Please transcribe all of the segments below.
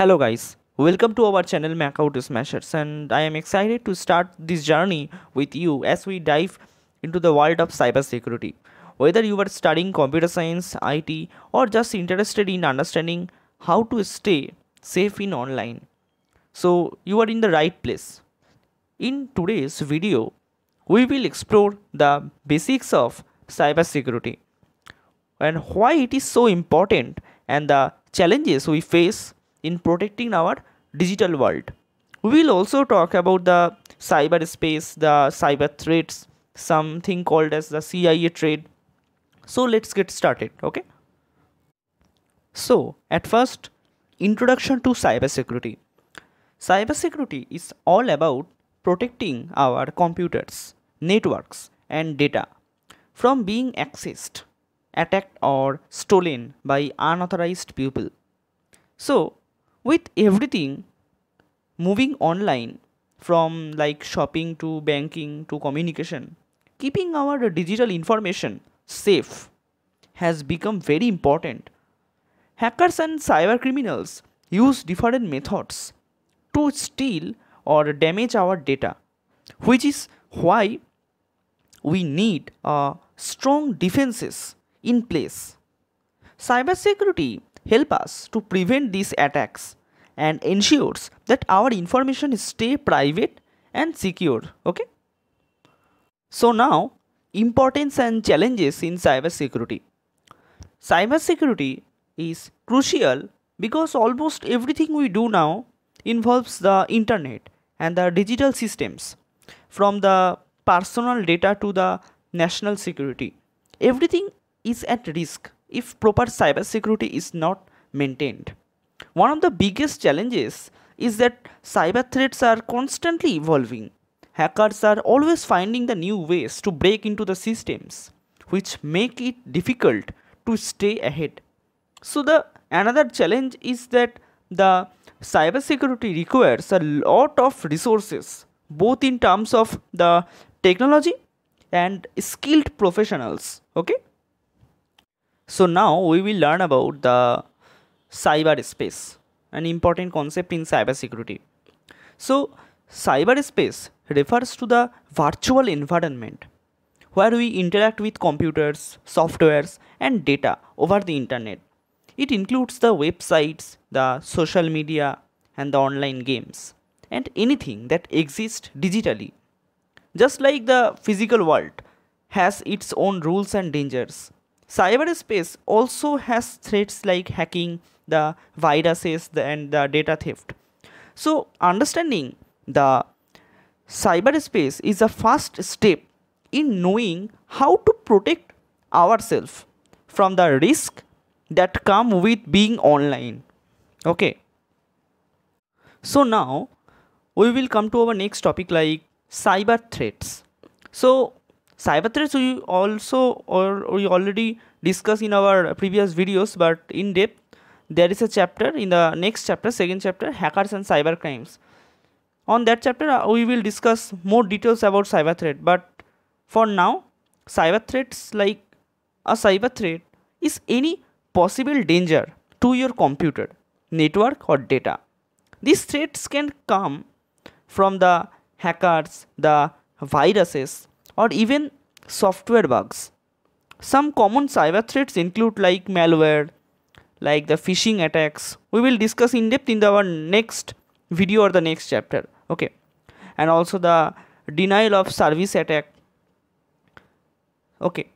Hello guys, welcome to our channel Makaut Smashers, and I am excited to start this journey with you as we dive into the world of cybersecurity. Whether you are studying computer science, IT, or just interested in understanding how to stay safe in online, so you are in the right place. In today's video, we will explore the basics of cybersecurity and why it is so important and the challenges we face in protecting our digital world. We will also talk about the cyberspace, the cyber threats, something called as the CIA triad. So let's get started, okay? So at first, introduction to cybersecurity. Cybersecurity is all about protecting our computers, networks, and data from being accessed, attacked, or stolen by unauthorized people. So with everything moving online, from like shopping to banking to communication, keeping our digital information safe has become very important. Hackers and cyber criminals use different methods to steal or damage our data, which is why we need strong defenses in place. Cybersecurity helps us to prevent these attacks and ensures that our information stays private and secure, okay? So now, importance and challenges in cybersecurity. Cybersecurity is crucial because almost everything we do now involves the internet and the digital systems. From the personal data to the national security, everything is at risk if proper cybersecurity is not maintained. One of the biggest challenges is that cyber threats are constantly evolving. Hackers are always finding the new ways to break into the systems, which make it difficult to stay ahead. So another challenge is that the cybersecurity requires a lot of resources, both in terms of the technology and skilled professionals, okay? So now we will learn about the cyberspace, an important concept in cybersecurity. So cyberspace refers to the virtual environment where we interact with computers, softwares, and data over the internet. It includes the websites, the social media, and the online games, and anything that exists digitally. Just like the physical world has its own rules and dangers, cyberspace also has threats like hacking, the viruses, and the data theft. So understanding the cyberspace is a first step in knowing how to protect ourselves from the risk that come with being online, okay? So now we will come to our next topic, like cyber threats. So cyber threats we already discussed in our previous videos, but in depth. There is a chapter in the next chapter, second chapter, hackers and cyber crimes. On that chapter we will discuss more details about cyber threat, but for now, cyber threats, like a cyber threat is any possible danger to your computer, network, or data. These threats can come from the hackers, the viruses, or even software bugs. Some common cyber threats include like malware, like the phishing attacks. We will discuss in depth in our next video or the next chapter, okay? And also the denial of service attack, okay?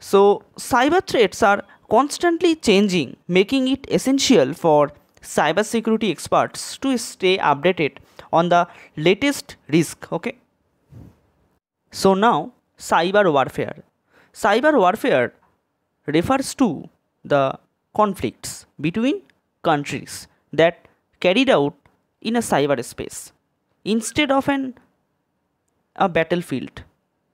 So cyber threats are constantly changing, making it essential for cybersecurity experts to stay updated on the latest risk, okay? So now, cyber warfare. Cyber warfare refers to the conflicts between countries that carried out in a cyberspace instead of a battlefield.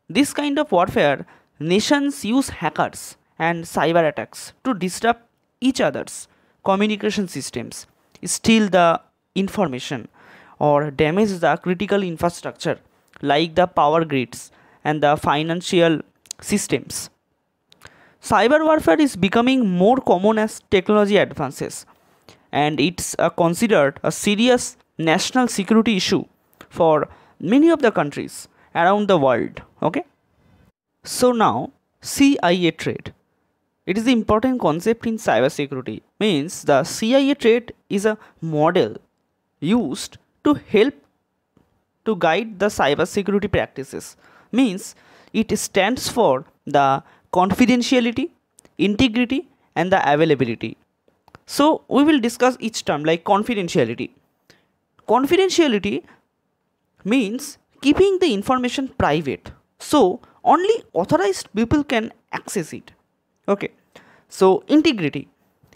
This kind of warfare, nations use hackers and cyber attacks to disrupt each other's communication systems, steal the information, or damage the critical infrastructure like the power grids and the financial systems. Cyber warfare is becoming more common as technology advances and it's considered a serious national security issue for many of the countries around the world. Okay, so now CIA triad. It is the important concept in cybersecurity. Means the CIA triad is a model used to help to guide the cybersecurity practices. Means it stands for the confidentiality, integrity, and the availability. So we will discuss each term, like confidentiality. Confidentiality means keeping the information private, so only authorized people can access it. Okay. So integrity.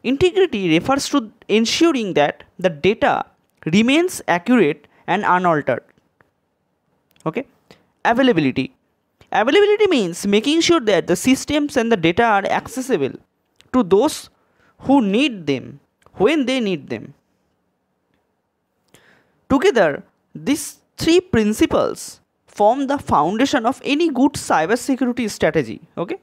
Integrity refers to ensuring that the data remains accurate and unaltered. Okay. Availability. Availability means making sure that the systems and the data are accessible to those who need them when they need them. Together, these three principles form the foundation of any good cybersecurity strategy. Okay.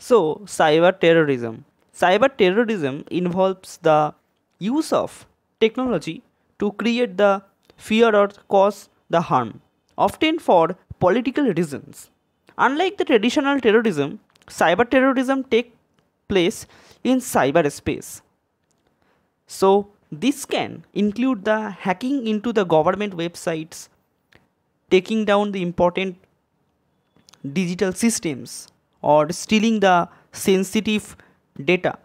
So, cyber terrorism. Cyber terrorism involves the use of technology to create the fear or cause the harm, often for political reasons. Unlike the traditional terrorism, cyber terrorism takes place in cyberspace. So, this can include the hacking into the government websites, taking down the important digital systems, or stealing the sensitive data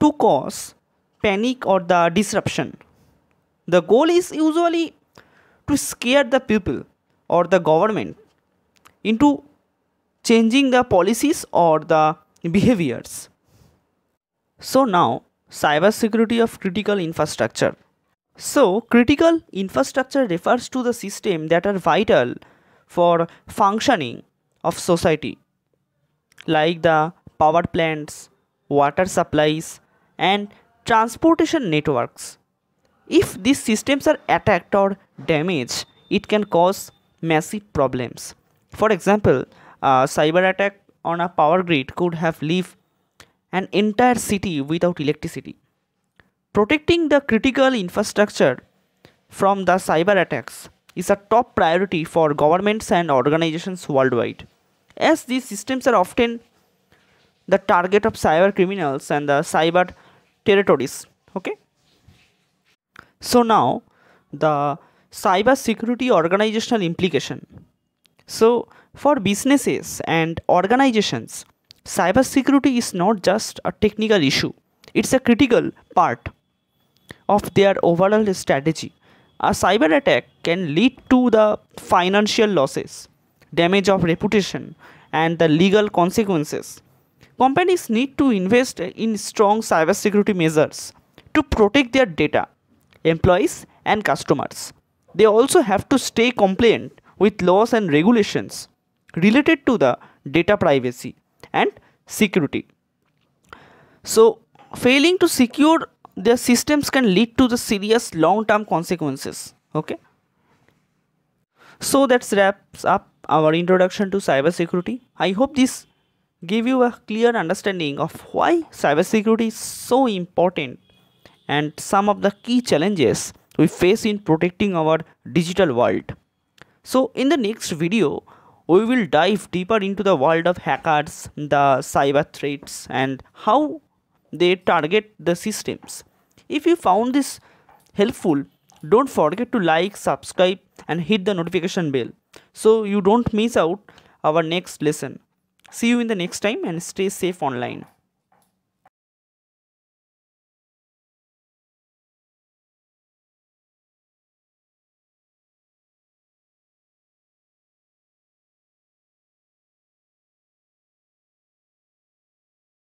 to cause panic or the disruption. The goal is usually to scare the people or the government into changing the policies or the behaviors. So now, cybersecurity of critical infrastructure. So critical infrastructure refers to the systems that are vital for functioning of society, like the power plants, water supplies, and transportation networks. If these systems are attacked or damaged, it can cause massive problems. For example, a cyber attack on a power grid could have left an entire city without electricity. Protecting the critical infrastructure from the cyber attacks is a top priority for governments and organizations worldwide, as these systems are often the target of cyber criminals and the cyber territories. Okay. So now, the cyber security organizational implication. So for businesses and organizations, cyber security is not just a technical issue. It's a critical part of their overall strategy. A cyber attack can lead to the financial losses, damage of reputation, and the legal consequences. Companies need to invest in strong cybersecurity measures to protect their data, employees, and customers. They also have to stay compliant with laws and regulations related to the data privacy and security. So, failing to secure their systems can lead to the serious long-term consequences. Okay. So that wraps up our introduction to cybersecurity. I hope this gave you a clear understanding of why cybersecurity is so important and some of the key challenges we face in protecting our digital world. So in the next video, we will dive deeper into the world of hackers, the cyber threats, and how they target the systems. If you found this helpful, don't forget to like, subscribe, and hit the notification bell so you don't miss out our next lesson. See you in the next time, and stay safe online.